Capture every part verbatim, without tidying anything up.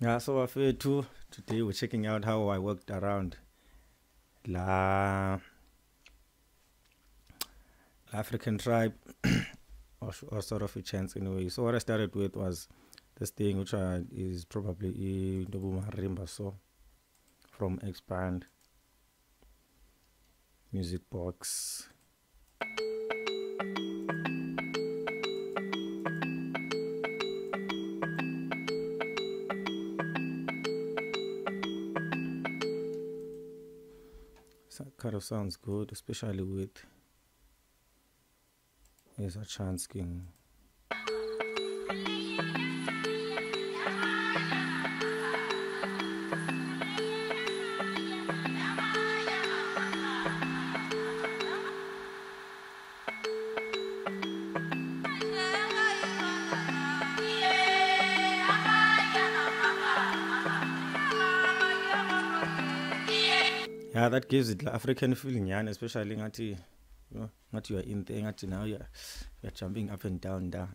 Yeah, so I feel too. Today we're checking out how I worked around La African tribe, or, or sort of a chance in a way. So what I started with was this thing, which I, is probably Marimba, so from Expand Music Box. So that kind of sounds good, especially with is a chance king. Yeah, that gives it the African feeling, yeah, and especially at the, you know, not you are in thing at now, you're you're jumping up and down there.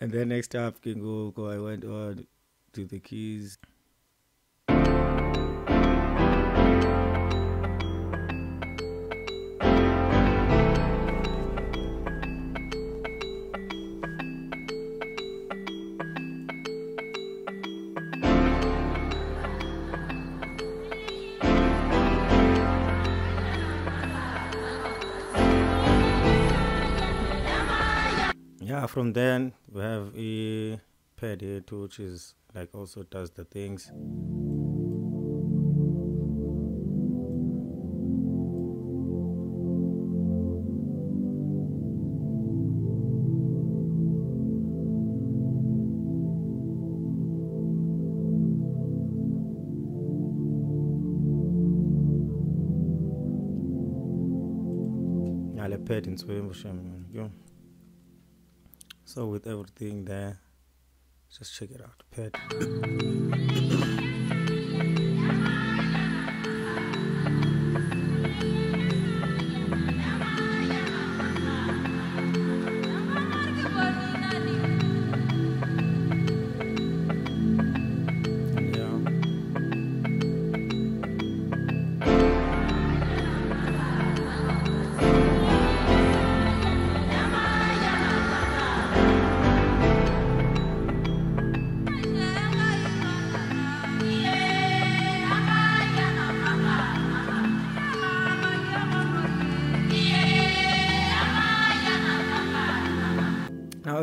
And then next up can go, go I went on to the keys. Yeah, from then we have a pad here too, which is like also does the things. Yeah, the pad in Swim, yeah. So with everything there, just check it out. Pet.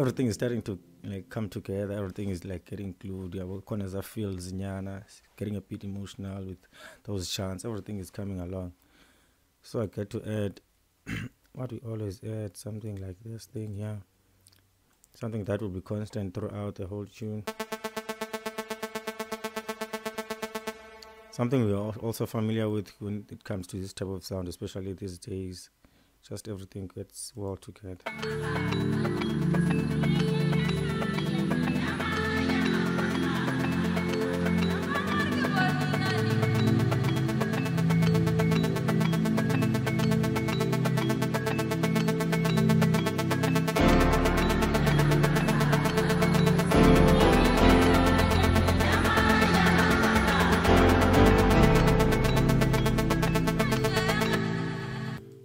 Everything is starting to like come together. Everything is like getting glued. Yeah, what corners I feel Zinyana, getting a bit emotional with those chants. Everything is coming along. So I get to add what we always add, something like this thing, yeah. Something that will be constant throughout the whole tune. Something we are also familiar with when it comes to this type of sound, especially these days. Just everything gets well together.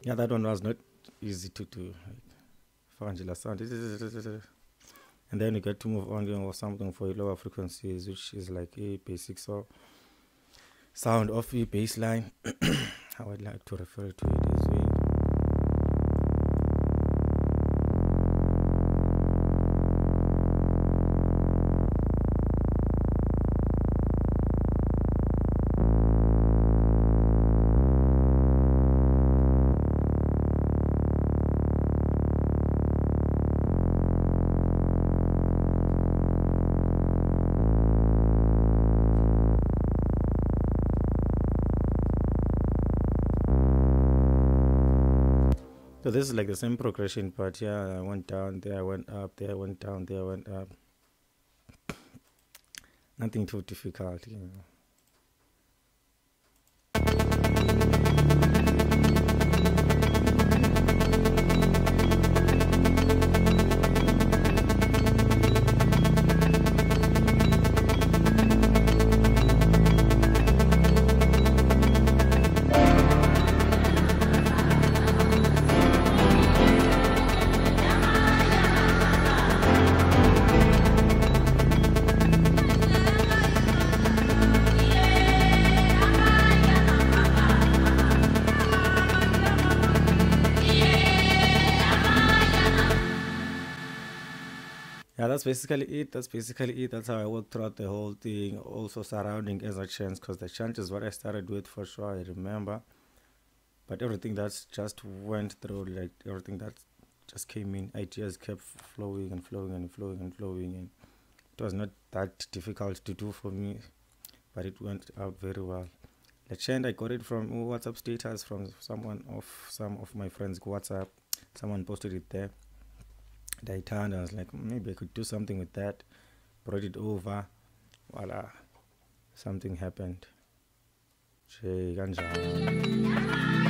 Yeah, that one was not easy to do. Fangela sound. And then you get to move on or something for lower frequencies, which is like a basic so sound of a bass line. How I'd like to refer to it this way. So this is like the same progression, but yeah, I went down there, I went up there, I went down there, I went up. Nothing too difficult, you know. Yeah, that's basically it. That's basically it. That's how I worked throughout the whole thing. Also surrounding as a chant, because the chant is what I started with for sure, I remember. But everything that's just went through, like everything that just came in, ideas kept flowing and flowing and flowing and flowing. And it was not that difficult to do for me, but it went out very well. The chant, I got it from WhatsApp status from someone of some of my friends' WhatsApp. Someone posted it there. I turned, I was like, maybe I could do something with that. Brought it over. Voila. Something happened. Che ganja.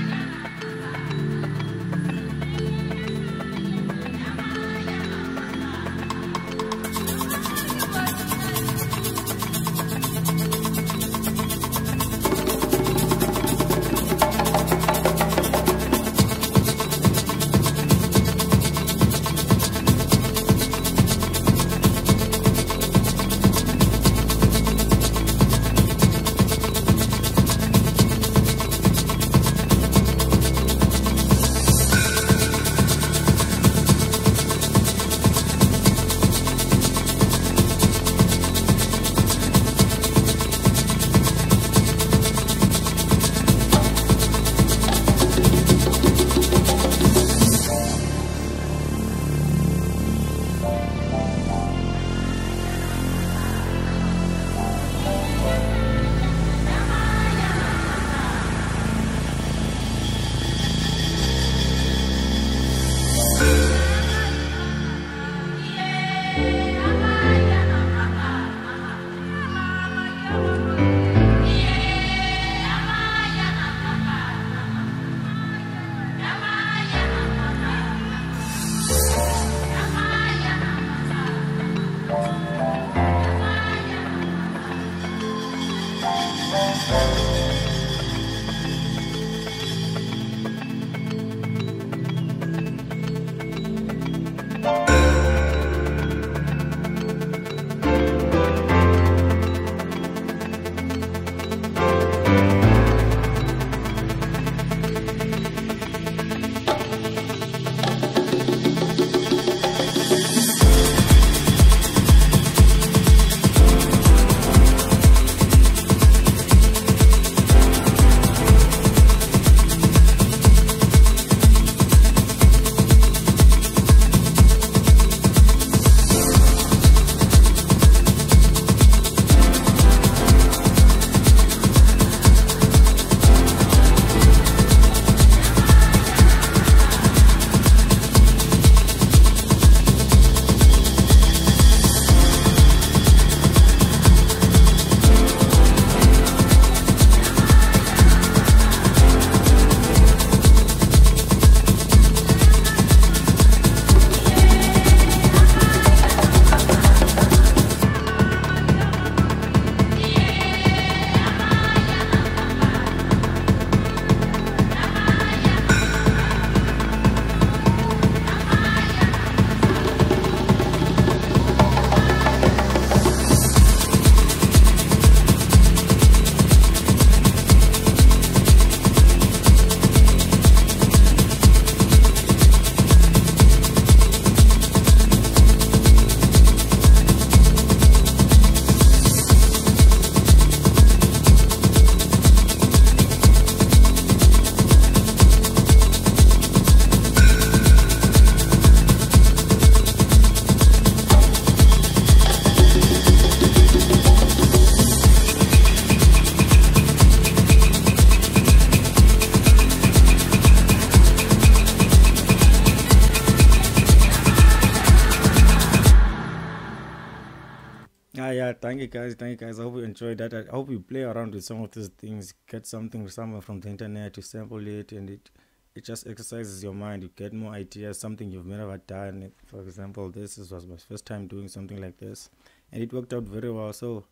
right, thank you guys, thank you guys. I hope you enjoyed that. I hope you play around with some of these things, get something somewhere from the internet, you sample it, and it it just exercises your mind. You get more ideas, something you've never done. For example, this was my first time doing something like this, and it worked out very well. So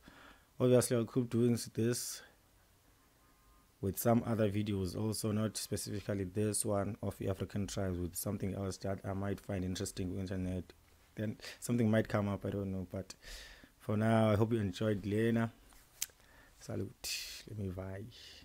obviously I'll keep doing this with some other videos also, not specifically this one of the African tribes, with something else that I might find interesting on the internet. Then something might come up, I don't know. But for now, I hope you enjoyed. Lena, salute. Let me bye.